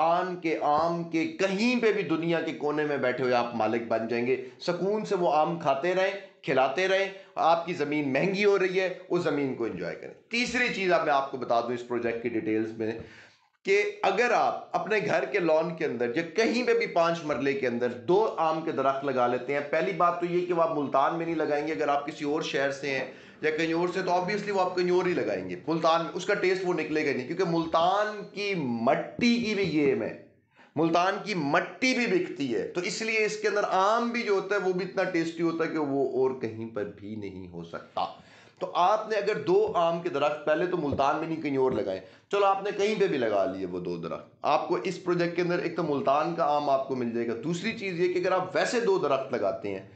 आम के कहीं पे भी दुनिया के कोने में बैठे हुए आप मालिक बन जाएंगे। सुकून से वो आम खाते रहें, खिलाते रहें। आपकी ज़मीन महंगी हो रही है, उस ज़मीन को एंजॉय करें। तीसरी चीज़ अब मैं आपको बता दूं इस प्रोजेक्ट की डिटेल्स में कि अगर आप अपने घर के लॉन के अंदर या कहीं पे भी 5 मरले के अंदर 2 आम के दरख्त लगा लेते हैं, पहली बात तो ये कि वो आप मुल्तान में नहीं लगाएंगे। अगर आप किसी और शहर से हैं या कहीं और से, तो ऑब्वियसली वो आप कहीं और ही लगाएंगे। मुल्तान में उसका टेस्ट वो निकलेगा नहीं, क्योंकि मुल्तान की मट्टी की भी गेम है, मुल्तान की मट्टी भी बिकती है। तो इसलिए इसके अंदर आम भी जो होता है वो भी इतना टेस्टी होता है कि वो और कहीं पर भी नहीं हो सकता। तो आपने अगर 2 आम के दरख्त पहले तो मुल्तान में नहीं कहीं और लगाए, चलो आपने कहीं पे भी लगा लिए वो 2 दरख्त, आपको इस प्रोजेक्ट के अंदर एक तो मुल्तान का आम आपको मिल जाएगा। दूसरी चीज़ ये कि अगर आप वैसे 2 दरख्त लगाते हैं